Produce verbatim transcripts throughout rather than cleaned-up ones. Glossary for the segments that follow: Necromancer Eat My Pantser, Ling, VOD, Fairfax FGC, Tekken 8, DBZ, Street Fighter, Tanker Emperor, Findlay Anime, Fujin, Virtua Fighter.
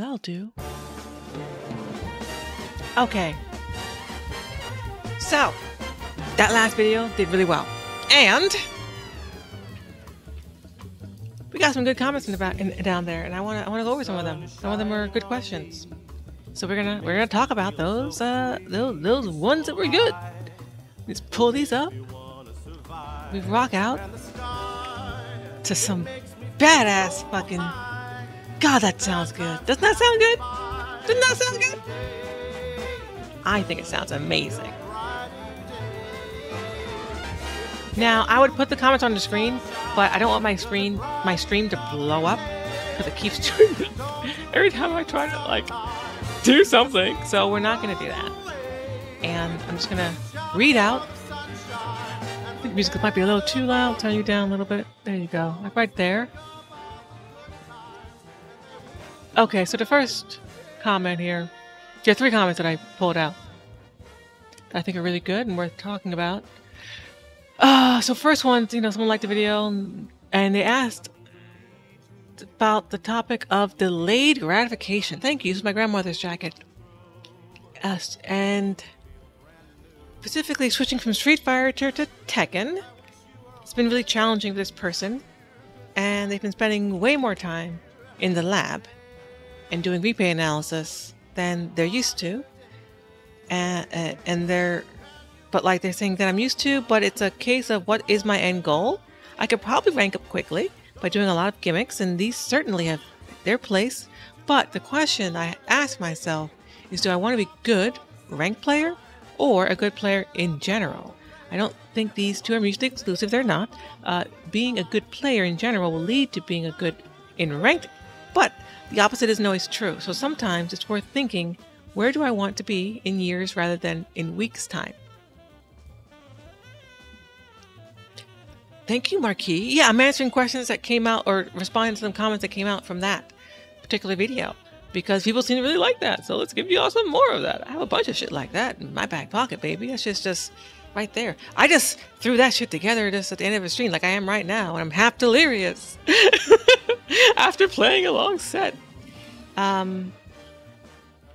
Oh, that'll do. Okay. So, that last video did really well. And we got some good comments in the back, in, down there, and I want to I want to go over some of them. Some of them are good questions, so we're gonna we're gonna talk about those uh those those ones that were good. Let's pull these up. We rock out to some badass fucking. God, that sounds good. Doesn't that sound good? Doesn't that sound good? I think it sounds amazing. Now, I would put the comments on the screen, but I don't want my screen, my stream to blow up because it keeps doing it every time I try to like do something. So we're not gonna do that. And I'm just gonna read out. I think the music might be a little too loud. I'll turn you down a little bit. There you go, like right there. Okay, so the first comment here, there are three comments that I pulled out that I think are really good and worth talking about. Uh, so first one, you know, someone liked the video and they asked about the topic of delayed gratification. Thank you. This is my grandmother's jacket. Uh, and specifically switching from Street Fighter to Tekken. It's been really challenging for this person. And they've been spending way more time in the lab and doing replay analysis than they're used to. And, uh, and they're... But like they're saying that I'm used to, but it's a case of what is my end goal? I could probably rank up quickly by doing a lot of gimmicks, and these certainly have their place. But the question I ask myself is, do I want to be good ranked player or a good player in general? I don't think these two are mutually exclusive. They're not. Uh, being a good player in general will lead to being a good in ranked, but the opposite isn't always true. So sometimes it's worth thinking, where do I want to be in years rather than in weeks' time? Thank you, Marquis. Yeah, I'm answering questions that came out or responding to some comments that came out from that particular video because people seem to really like that. So let's give you all some more of that. I have a bunch of shit like that in my back pocket, baby. That's just, just right there. I just threw that shit together just at the end of a stream like I am right now, and I'm half delirious after playing a long set. Um,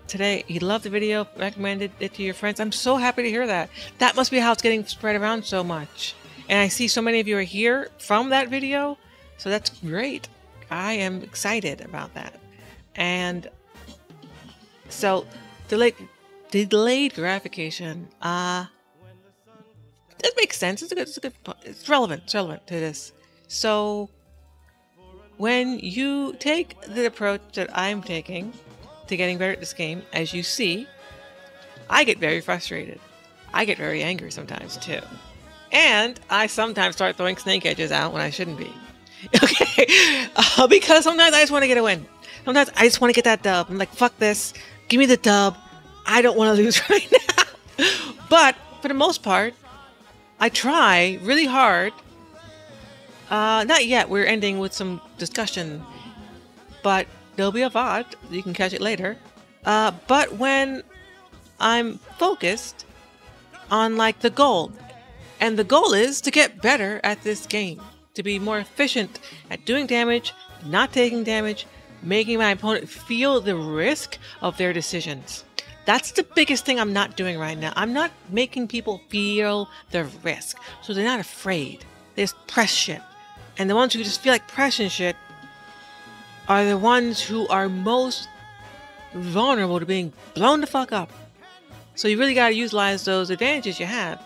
today, you loved the video, recommended it to your friends. I'm so happy to hear that. That must be how it's getting spread around so much. And I see so many of you are here from that video, so that's great. I am excited about that. And so delayed, delayed gratification, uh, it makes sense. It's a good, it's a good, it's relevant, it's relevant to this. So when you take the approach that I'm taking to getting better at this game, as you see, I get very frustrated. I get very angry sometimes too. And I sometimes start throwing snake edges out when I shouldn't be. Okay? Uh, because sometimes I just want to get a win. Sometimes I just want to get that dub. I'm like, fuck this. Give me the dub. I don't want to lose right now. But for the most part, I try really hard. Uh, not yet. We're ending with some discussion. But there'll be a V O D. You can catch it later. Uh, but when I'm focused on like the goal. And the goal is to get better at this game, to be more efficient at doing damage, not taking damage, making my opponent feel the risk of their decisions. That's the biggest thing I'm not doing right now. I'm not making people feel the risk. So they're not afraid. They just press shit. And the ones who just feel like pressing shit are the ones who are most vulnerable to being blown the fuck up. So you really got to utilize those advantages you have.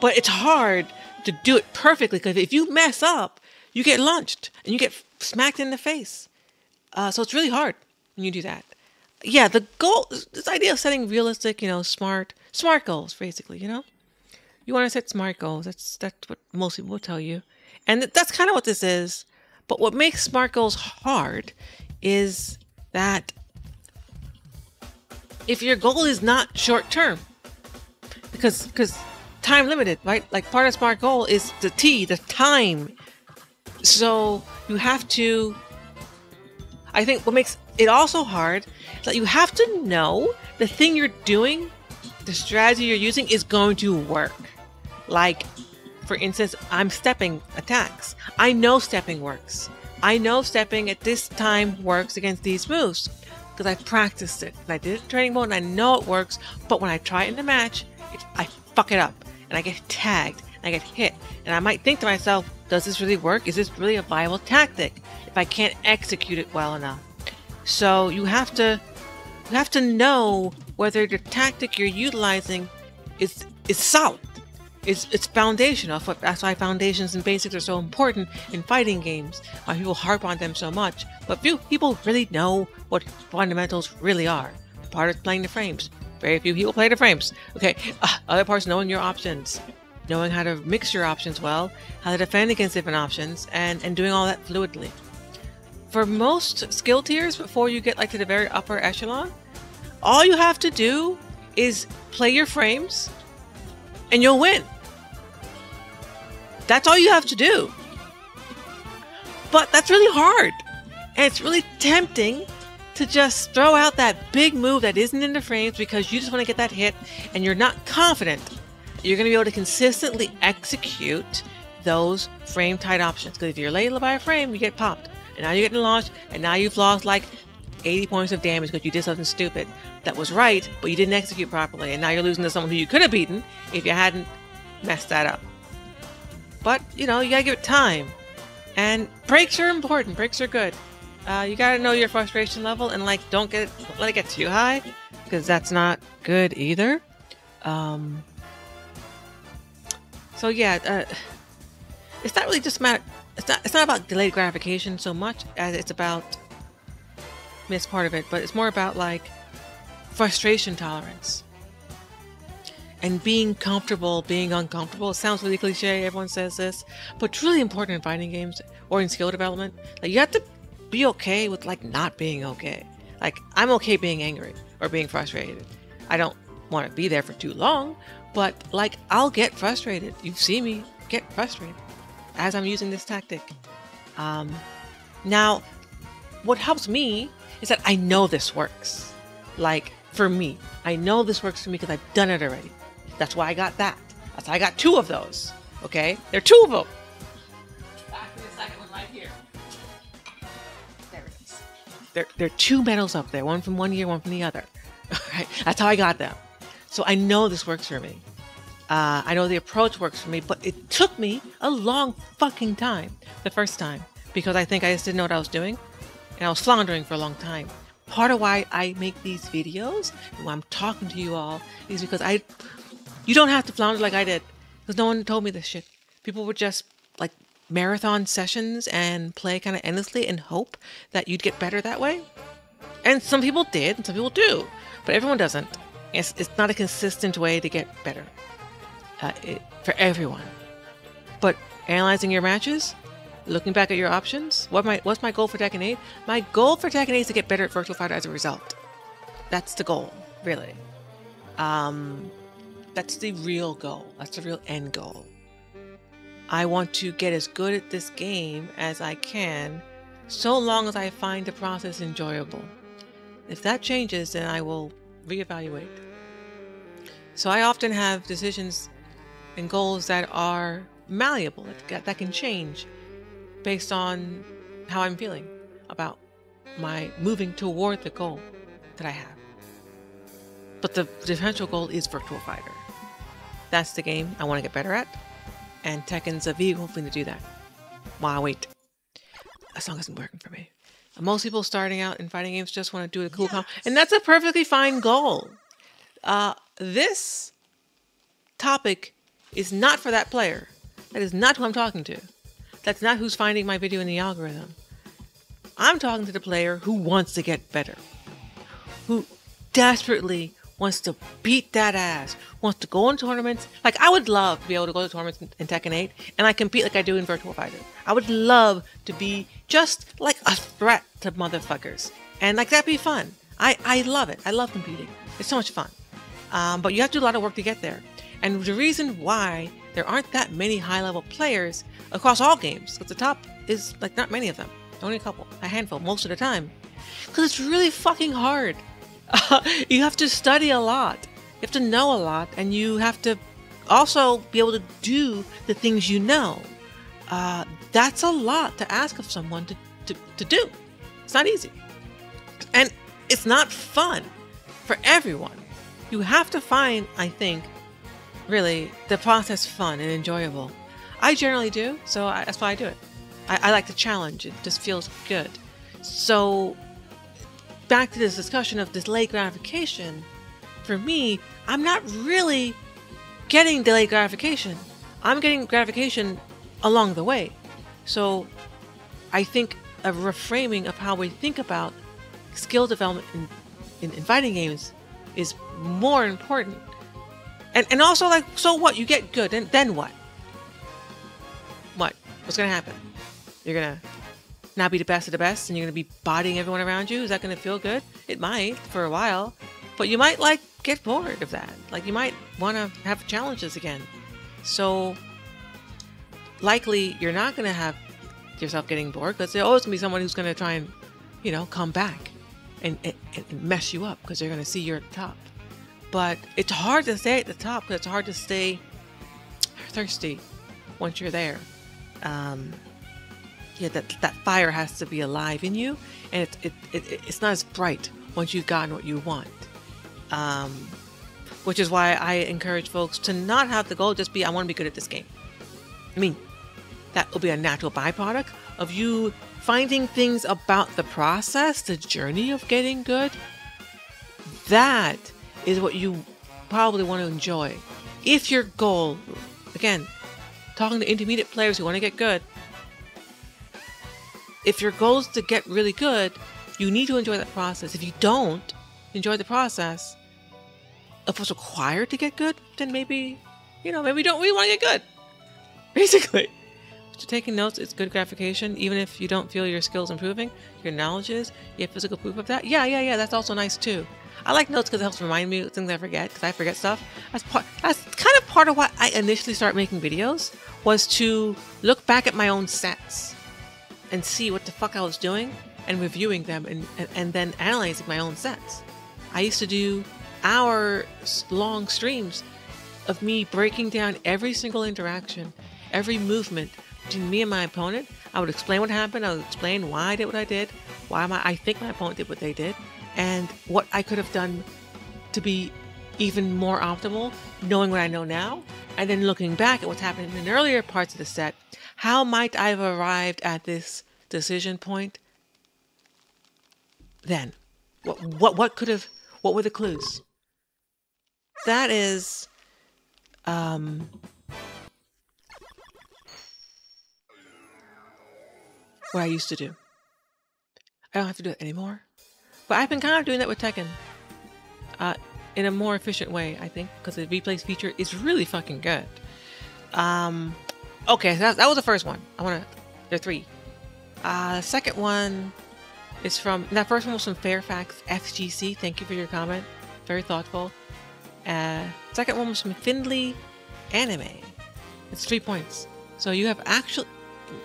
But it's hard to do it perfectly because if you mess up, you get launched and you get smacked in the face. Uh, so it's really hard when you do that. Yeah, the goal, this idea of setting realistic, you know, smart, smart goals, basically, you know. You want to set smart goals. That's that's what most people will tell you. And th that's kind of what this is. But what makes smart goals hard is that if your goal is not short term, because because. time limited, right? Like part of smart goal is the T, the time. So you have to, I think what makes it also hard is that you have to know the thing you're doing, the strategy you're using is going to work. Like for instance, I'm stepping attacks. I know stepping works. I know stepping at this time works against these moves. because I practiced it. And I did it in training mode and I know it works, but when I try it in the match, it, I fuck it up and I get tagged and I get hit. And I might think to myself, does this really work? Is this really a viable tactic if I can't execute it well enough? So you have to you have to know whether the tactic you're utilizing is is solid. It's, it's foundational. That's why foundations and basics are so important in fighting games. Why people harp on them so much. But few people really know what fundamentals really are. Part of playing the frames. Very few people play the frames. Okay. Uh, other parts, knowing your options. Knowing how to mix your options well. How to defend against different options. And, and doing all that fluidly. For most skill tiers, before you get like to the very upper echelon, all you have to do is play your frames. And you'll win. That's all you have to do. But that's really hard. And it's really tempting to just throw out that big move that isn't in the frames because you just want to get that hit and you're not confident you're going to be able to consistently execute those frame tight options. Because if you're late by a frame, you get popped. And now you're getting launched and now you've lost like eighty points of damage because you did something stupid that was right, but you didn't execute properly, and now you're losing to someone who you could have beaten if you hadn't messed that up. But, you know, you gotta give it time. And breaks are important. Breaks are good. Uh, you gotta know your frustration level and, like, don't get it, don't let it get too high, because that's not good either. Um, so, yeah, uh, it's not really just matter. It's not, it's not about delayed gratification so much as it's about miss part of it, but it's more about, like, frustration tolerance and being comfortable being uncomfortable. It sounds really cliche, everyone says this, but it's really important in fighting games or in skill development. Like, you have to be okay with, like, not being okay. Like, I'm okay being angry or being frustrated. I don't want to be there for too long, but, like, I'll get frustrated. You've seen me get frustrated as I'm using this tactic. Um, now, what helps me is that I know this works. Like, for me, I know this works for me because I've done it already. That's why I got that. That's why I got two of those. Okay? There are two of them. Back to the second one right here. There it is. There, there are two medals up there. One from one year, one from the other. Alright? That's how I got them. So I know this works for me. Uh, I know the approach works for me, but it took me a long fucking time the first time because I think I just didn't know what I was doing and I was floundering for a long time. Part of why I make these videos and why I'm talking to you all is because I, you don't have to flounder like I did, because no one told me this shit. People would just, like, marathon sessions and play kind of endlessly and hope that you'd get better that way. And some people did and some people do, but everyone doesn't. It's, it's not a consistent way to get better uh, it, for everyone. But analyzing your matches, looking back at your options, what my, what's my goal for Tekken eight? My goal for Tekken eight is to get better at Virtua Fighter as a result. That's the goal, really. Um, that's the real goal. That's the real end goal. I want to get as good at this game as I can, so long as I find the process enjoyable. If that changes, then I will reevaluate. So I often have decisions and goals that are malleable, that, that can change, based on how I'm feeling about my moving toward the goal that I have. But the potential goal is Virtua Fighter. That's the game I want to get better at, and Tekken's a vehicle for me to do that. Wow, wait. That song isn't working for me. Most people starting out in fighting games just want to do a cool comp, and that's a perfectly fine goal. Uh, this topic is not for that player. That is not who I'm talking to. That's not who's finding my video in the algorithm. I'm talking to the player who wants to get better, who desperately wants to beat that ass, wants to go in tournaments. Like, I would love to be able to go to tournaments in Tekken eight and I compete like I do in Virtua Fighter. I would love to be just like a threat to motherfuckers. And, like, that'd be fun. I, I love it. I love competing. It's so much fun. Um, but you have to do a lot of work to get there. And the reason why there aren't that many high-level players across all games, because the top is, like, not many of them. Only a couple. A handful. Most of the time. Because it's really fucking hard. Uh, you have to study a lot. You have to know a lot. And you have to also be able to do the things you know. Uh, that's a lot to ask of someone to, to, to do. It's not easy. And it's not fun for everyone. You have to find, I think, really the process fun and enjoyable. I generally do, so I, that's why I do it. I, I like the challenge. It just feels good. So back to this discussion of delayed gratification, for me, I'm not really getting delayed gratification. I'm getting gratification along the way. So I think a reframing of how we think about skill development in, in, in fighting games is more important. And, and also, like, so what? You get good, and then what? What? What's going to happen? You're going to not be the best of the best, and you're going to be bodying everyone around you? Is that going to feel good? It might, for a while. But you might, like, get bored of that. Like, you might want to have challenges again. So, likely, you're not going to have yourself getting bored, because there's always going to be someone who's going to try and, you know, come back and, and, and mess you up, because they're going to see you're at the top. But it's hard to stay at the top, because it's hard to stay thirsty once you're there. Um, yeah, that, that fire has to be alive in you, and it, it, it, it's not as bright once you've gotten what you want. Um, which is why I encourage folks to not have the goal just be, I want to be good at this game. I mean, that will be a natural byproduct of you finding things about the process, the journey of getting good. That is what you probably want to enjoy. If your goal, again, talking to intermediate players who want to get good, if your goal is to get really good, you need to enjoy that process. If you don't enjoy the process, if it's required to get good, then maybe, you know, maybe we don't really want to get good. Basically. So taking notes is good gratification. Even if you don't feel your skills improving, your knowledge is, you have physical proof of that. Yeah, yeah, yeah, that's also nice too. I like notes because it helps remind me of things I forget, because I forget stuff. That's part, that's kind of part of why I initially started making videos, was to look back at my own sets and see what the fuck I was doing and reviewing them and, and, and then analyzing my own sets. I used to do hour long streams of me breaking down every single interaction, every movement between me and my opponent. I would explain what happened. I would explain why I did what I did, why my, I think my opponent did what they did, and what I could have done to be even more optimal, knowing what I know now, and then looking back at what's happened in earlier parts of the set. How might I have arrived at this decision point then? What, what, what could have, what were the clues? That is, um, what I used to do. I don't have to do it anymore. But I've been kind of doing that with Tekken. Uh, in a more efficient way, I think, because the replays feature is really fucking good. Um, okay, so that, that was the first one. I want to, there are three. Uh, the second one is from, that first one was from Fairfax F G C. Thank you for your comment. Very thoughtful. Uh, second one was from Findlay Anime. It's three points. So you have actually,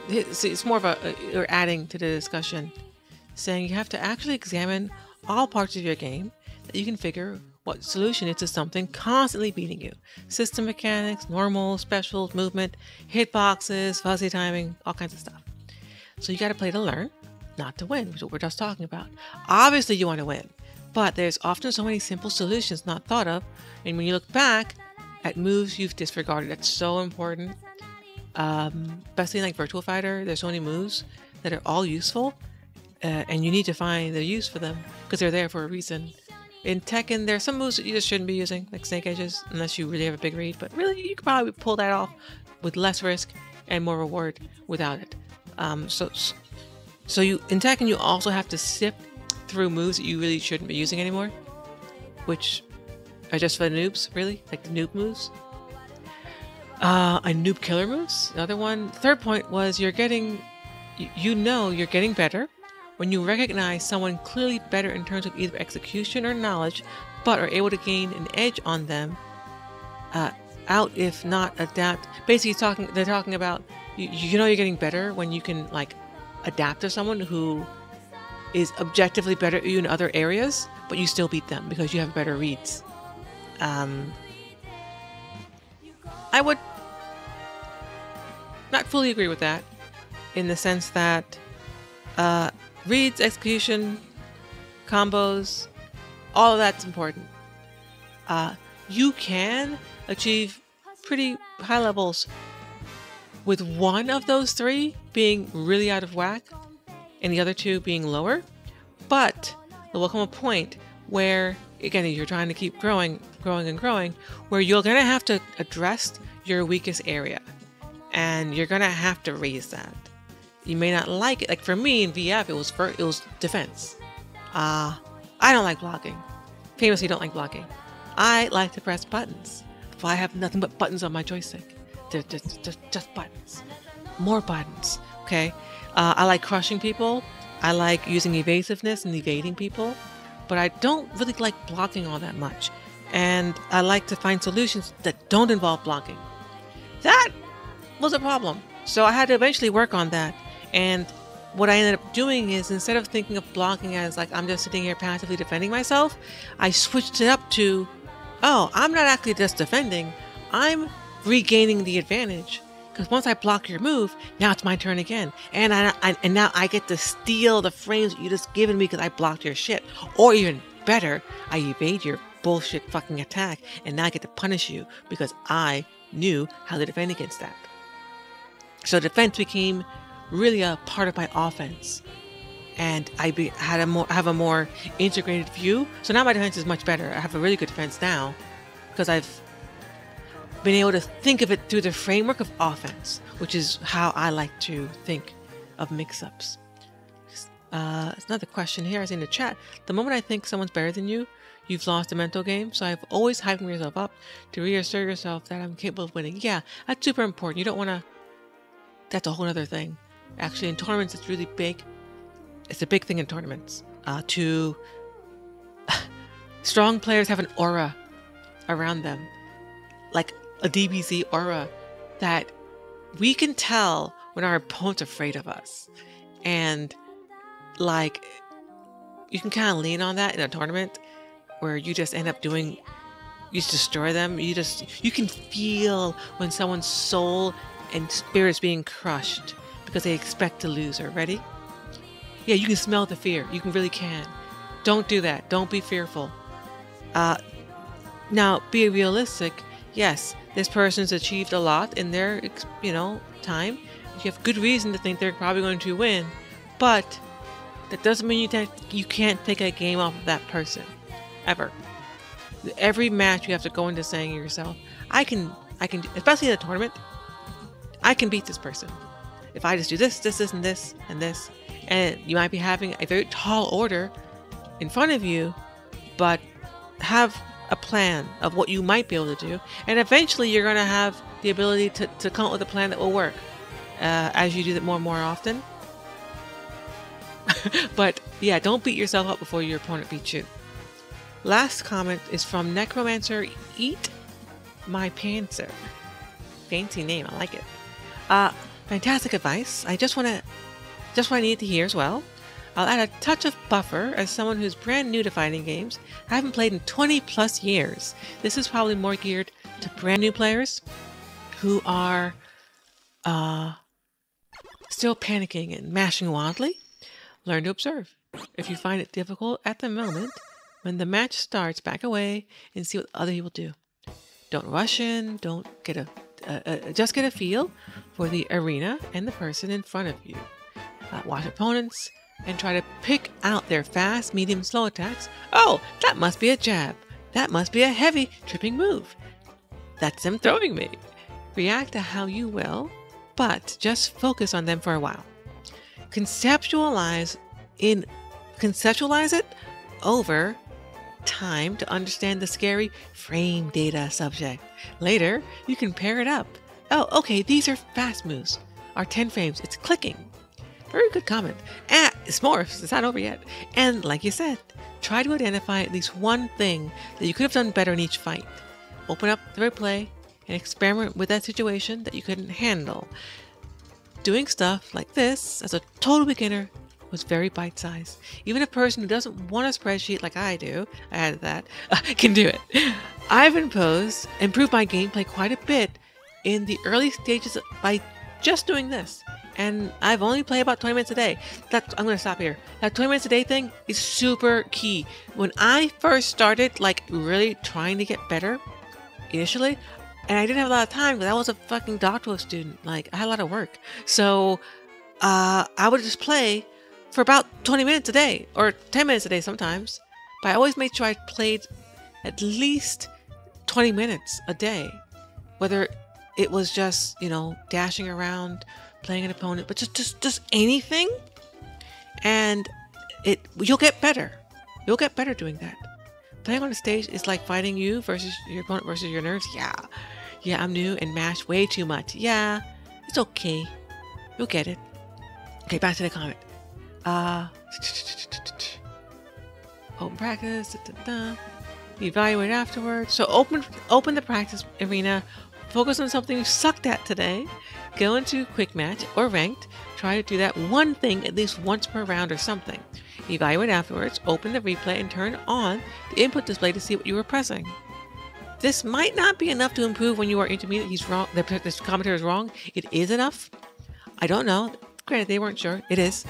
it's, it's more of a, you're adding to the discussion, saying you have to actually examine all parts of your game that you can figure what solution is to something constantly beating you. System mechanics, normal, specials, movement, hitboxes, fuzzy timing, all kinds of stuff. So you got to play to learn, not to win, which is what we're just talking about. Obviously you want to win, but there's often so many simple solutions not thought of. And when you look back at moves you've disregarded, that's so important. Um, especially like Virtua Fighter, there's so many moves that are all useful. Uh, and you need to find the use for them, because they're there for a reason. In Tekken, there are some moves that you just shouldn't be using, like snake edges, unless you really have a big read. But really, you could probably pull that off with less risk and more reward without it. Um, so, so you in Tekken, you also have to sift through moves that you really shouldn't be using anymore, which are just for noobs, really, like the noob moves. Uh, a noob killer moves. Another one. Third point was you're getting, you know, you're getting better when you recognize someone clearly better in terms of either execution or knowledge, but are able to gain an edge on them, uh, out if not adapt. Basically, talking they're talking about you, you know you're getting better when you can like adapt to someone who is objectively better at you in other areas, but you still beat them because you have better reads. Um, I would not fully agree with that, in the sense that. Uh, Reads, execution, combos, all of that's important. Uh, you can achieve pretty high levels with one of those three being really out of whack and the other two being lower, but there will come a point where, again, you're trying to keep growing, growing and growing, where you're going to have to address your weakest area and you're going to have to raise that. You may not like it. Like for me in V F, it was for, it was defense. Uh, I don't like blocking. Famously don't like blocking. I like to press buttons. If I have nothing but buttons on my joystick, they're just, just, just buttons, more buttons. Okay. Uh, I like crushing people. I like using evasiveness and evading people, but I don't really like blocking all that much. And I like to find solutions that don't involve blocking. That was a problem. So I had to eventually work on that. And what I ended up doing is, instead of thinking of blocking as like I'm just sitting here passively defending myself, I switched it up to, oh, I'm not actually just defending, I'm regaining the advantage. Because once I block your move, now it's my turn again. And I, I and now I get to steal the frames that you just given me because I blocked your shit. Or even better, I evade your bullshit fucking attack and now I get to punish you because I knew how to defend against that. So defense became really a part of my offense, and I be, had a more have a more integrated view. So now my defense is much better. I have a really good defense now because I've been able to think of it through the framework of offense, which is how I like to think of mix-ups. Uh, it's another question here I see in the chat. The moment I think someone's better than you, you've lost a mental game. So I've always hyping yourself up to reassure yourself that I'm capable of winning. Yeah, that's super important. You don't want to. That's a whole other thing. Actually, in tournaments, it's really big. It's a big thing in tournaments. Uh, to strong players have an aura around them, like a D B Z aura, that we can tell when our opponent's afraid of us. And like, you can kind of lean on that in a tournament where you just end up doing, you just destroy them. You just, you can feel when someone's soul and spirit's being crushed because they expect to lose already. Yeah, you can smell the fear. You can really can. Don't do that. Don't be fearful. Uh, now, be realistic. Yes, this person's achieved a lot in their, you know, time. You have good reason to think they're probably going to win, but that doesn't mean you, you can't take a game off of that person, ever. Every match you have to go into saying to yourself, I can, I can, especially in a tournament, I can beat this person. If I just do this, this, this, and this, and this, and you might be having a very tall order in front of you, but have a plan of what you might be able to do. And eventually you're going to have the ability to, to come up with a plan that will work uh, as you do that more and more often. But yeah, don't beat yourself up before your opponent beats you. Last comment is from Necromancer Eat My Pantser. Fancy name. I like it. Uh, fantastic advice. I just want to, just what I needed to hear as well. I'll add a touch of buffer as someone who's brand new to fighting games. I haven't played in twenty plus years. This is probably more geared to brand new players who are uh, still panicking and mashing wildly. Learn to observe. If you find it difficult at the moment, when the match starts, back away and see what other people do. Don't rush in. Don't get a Uh, uh, just get a feel for the arena and the person in front of you. Uh, watch opponents and try to pick out their fast, medium, slow attacks. Oh, that must be a jab. That must be a heavy, tripping move. That's them throwing me. React to how you will, but just focus on them for a while. Conceptualize in conceptualize it over time to understand the scary frame data subject. Later, you can pair it up. Oh, okay, these are fast moves. Our ten frames, it's clicking. Very good comment. Ah, it's morphs, it's not over yet. And like you said, try to identify at least one thing that you could have done better in each fight. Open up the replay and experiment with that situation that you couldn't handle. Doing stuff like this as a total beginner was very bite-sized. Even a person who doesn't want a spreadsheet like I do, I added that, uh, can do it. I've imposed, improved my gameplay quite a bit in the early stages by just doing this and I've only played about twenty minutes a day. That's, I'm gonna stop here. That twenty minutes a day thing is super key. When I first started, like, really trying to get better initially, and I didn't have a lot of time because I was a fucking doctoral student. Like, I had a lot of work. So uh, I would just play for about twenty minutes a day or ten minutes a day sometimes. But I always made sure I played at least twenty minutes a day, whether it was just, you know, dashing around, playing an opponent, but just, just, just anything. And it, you'll get better. You'll get better doing that. Playing on a stage is like fighting you versus your opponent versus your nerves. Yeah. Yeah, I'm new and mash way too much. Yeah, it's okay. You'll get it. Okay, back to the comment. Uh, open practice. Da, da, da. Evaluate afterwards. So open, open the practice arena. Focus on something you sucked at today. Go into quick match or ranked. Try to do that one thing at least once per round or something. Evaluate afterwards, open the replay, and turn on the input display to see what you were pressing. This might not be enough to improve when you are intermediate. He's wrong. The, the commentator is wrong. It is enough. I don't know. Granted, they weren't sure. It is.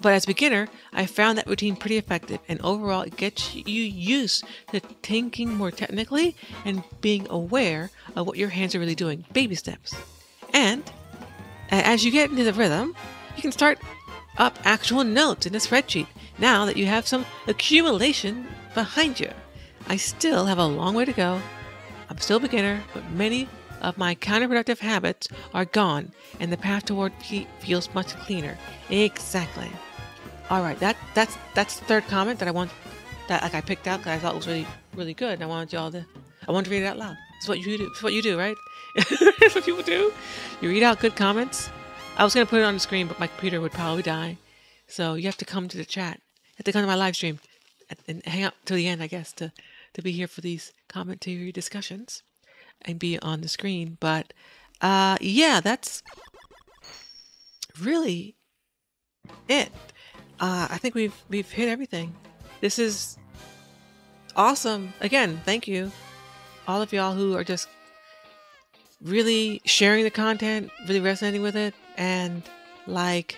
But as a beginner, I found that routine pretty effective, and overall it gets you used to thinking more technically and being aware of what your hands are really doing. Baby steps. And as you get into the rhythm, you can start up actual notes in a spreadsheet now that you have some accumulation behind you. I still have a long way to go. I'm still a beginner, but many of my counterproductive habits are gone, and the path toward peace feels much cleaner. Exactly. All right, that that's that's the third comment that I want that like I picked out because I thought it was really really good, and I wanted y'all to I wanted to read it out loud. It's what you do. It's what you do, right? That's what people do. You read out good comments. I was gonna put it on the screen, but my computer would probably die. So you have to come to the chat. You have to come to my live stream and hang out till the end, I guess, to to be here for these commentary discussions and be on the screen. But uh, yeah, that's really it. Uh, I think we've we've hit everything. This is awesome. Again, thank you, all of y'all who are just really sharing the content, really resonating with it, and like,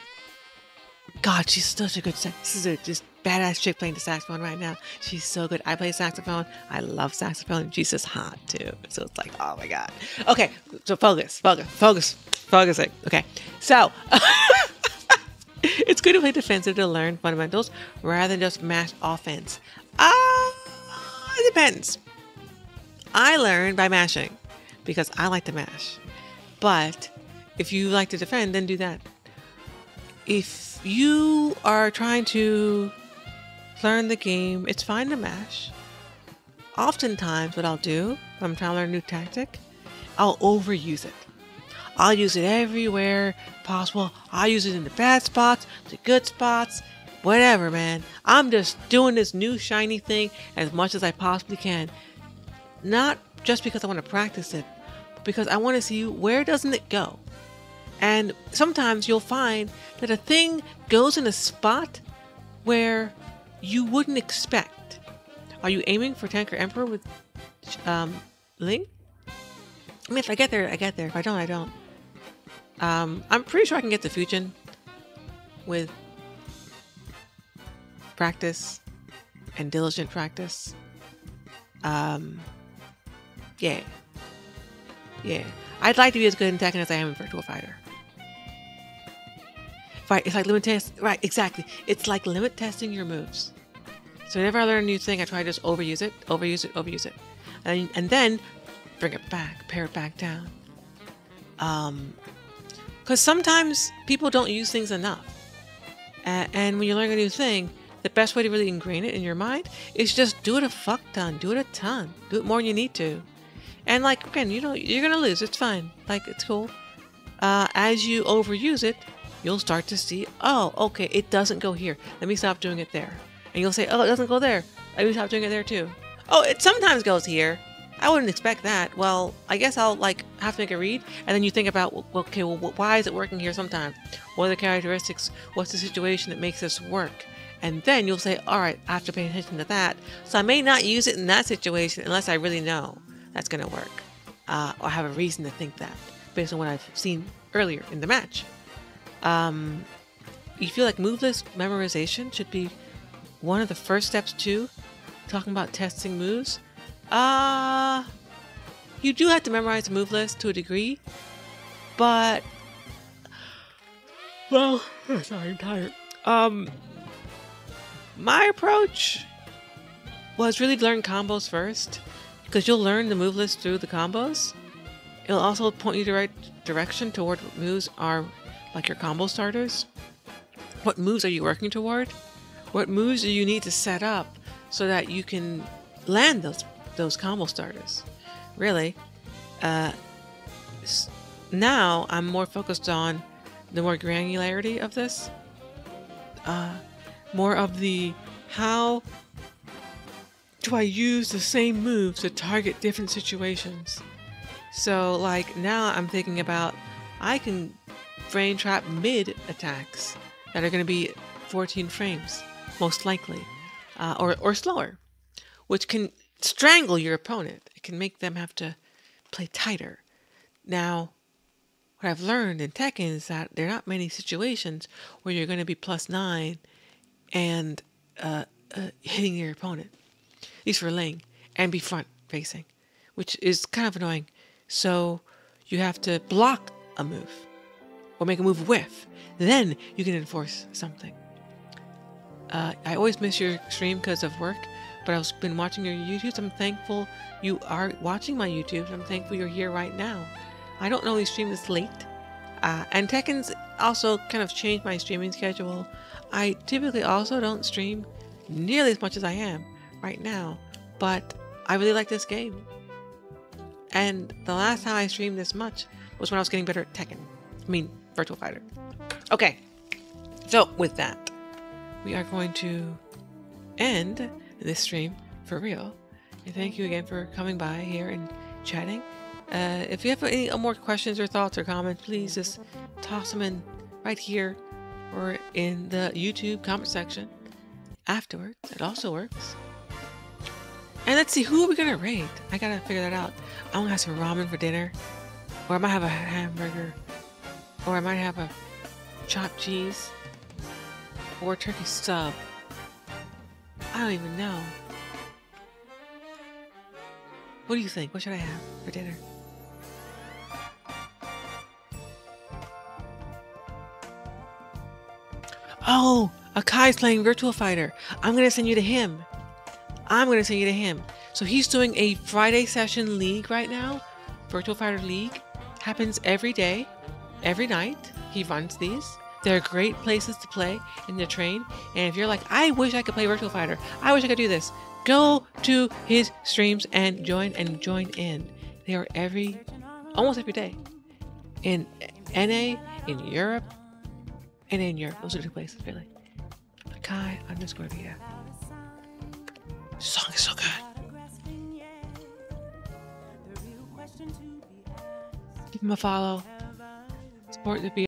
God, she's such a good sax. This is a just badass chick playing the saxophone right now. She's so good. I play saxophone. I love saxophone. She's just hot too. So it's like, oh my God. Okay, so focus, focus, focus, focusing. Okay, so it's good to play defensive to learn fundamentals rather than just mash offense. Ah, uh, it depends. I learn by mashing because I like to mash. But if you like to defend, then do that. If you are trying to learn the game, it's fine to mash. Oftentimes what I'll do when I'm trying to learn a new tactic, I'll overuse it. I'll use it everywhere possible. I'll use it in the bad spots, the good spots, whatever, man. I'm just doing this new shiny thing as much as I possibly can. Not just because I want to practice it, but because I want to see where doesn't it go. And sometimes you'll find that a thing goes in a spot where you wouldn't expect. Are you aiming for Tanker Emperor with um, Ling? I mean, if I get there, I get there. If I don't, I don't. Um, I'm pretty sure I can get to Fujin with practice and diligent practice. Um, yeah. Yeah. I'd like to be as good in Tekken as I am in Virtua Fighter. Right, it's like limit test. Right, exactly. It's like limit testing your moves. So whenever I learn a new thing, I try to just overuse it, overuse it, overuse it, and and then bring it back, pare it back down. Um, because sometimes people don't use things enough, and, and when you learn a new thing, the best way to really ingrain it in your mind is just do it a fuck ton, do it a ton, do it more than you need to, and like again, you know, you're gonna lose. It's fine. Like it's cool. Uh, as you overuse it, you'll start to see, oh, okay, it doesn't go here. Let me stop doing it there. And you'll say, oh, it doesn't go there. Let me stop doing it there too. Oh, it sometimes goes here. I wouldn't expect that. Well, I guess I'll like have to make a read. And then you think about, well, okay, well, why is it working here sometimes? What are the characteristics? What's the situation that makes this work? And then you'll say, all right, I have to pay attention to that. So I may not use it in that situation unless I really know that's gonna work. Uh, or I have a reason to think that based on what I've seen earlier in the match. um, you feel like move list memorization should be one of the first steps too. Talking about testing moves, uh, you do have to memorize the move list to a degree, but well, sorry, I'm tired. Um, my approach was really to learn combos first, because you'll learn the move list through the combos. It'll also point you the right direction toward what moves are like your combo starters. What moves are you working toward? What moves do you need to set up so that you can land those those combo starters? Really, uh, now I'm more focused on the more granularity of this, uh, more of the how do I use the same moves to target different situations. So like now I'm thinking about I can frame trap mid attacks that are going to be fourteen frames most likely, uh, or, or slower, which can strangle your opponent. It can make them have to play tighter. Now what I've learned in Tekken is that there are not many situations where you're going to be plus nine and uh, uh, hitting your opponent, at least for Ling, and be front facing, which is kind of annoying. So you have to block a move or make a move with. Then you can enforce something. Uh, I always miss your stream because of work, but I've been watching your YouTube. I'm thankful you are watching my YouTube. I'm thankful you're here right now. I don't normally stream this late. Uh, and Tekken's also kind of changed my streaming schedule. I typically also don't stream nearly as much as I am right now, but I really like this game. And the last time I streamed this much was when I was getting better at Tekken. I mean, Virtua Fighter. Okay, so with that, we are going to end this stream for real. And thank you again for coming by here and chatting. Uh, if you have any more questions or thoughts or comments, please just toss them in right here or in the YouTube comment section afterwards. It also works. And let's see, who are we gonna raid? I gotta figure that out. I'm gonna have some ramen for dinner, or I might have a hamburger, or I might have a chopped cheese, or a turkey sub. I don't even know. What do you think? What should I have for dinner? Oh, Akai's playing Virtua Fighter. I'm gonna send you to him. I'm going to send you to him. So he's doing a Friday session league right now. Virtua Fighter League happens every day, every night. He runs these. They're great places to play in the train. And if you're like, I wish I could play Virtua Fighter, I wish I could do this, go to his streams and join and join in. They are every, almost every day in N A, in Europe, and in Europe. Those are two places really. Kai underscore Vita. The song is so good. Give him a follow. Support the beat.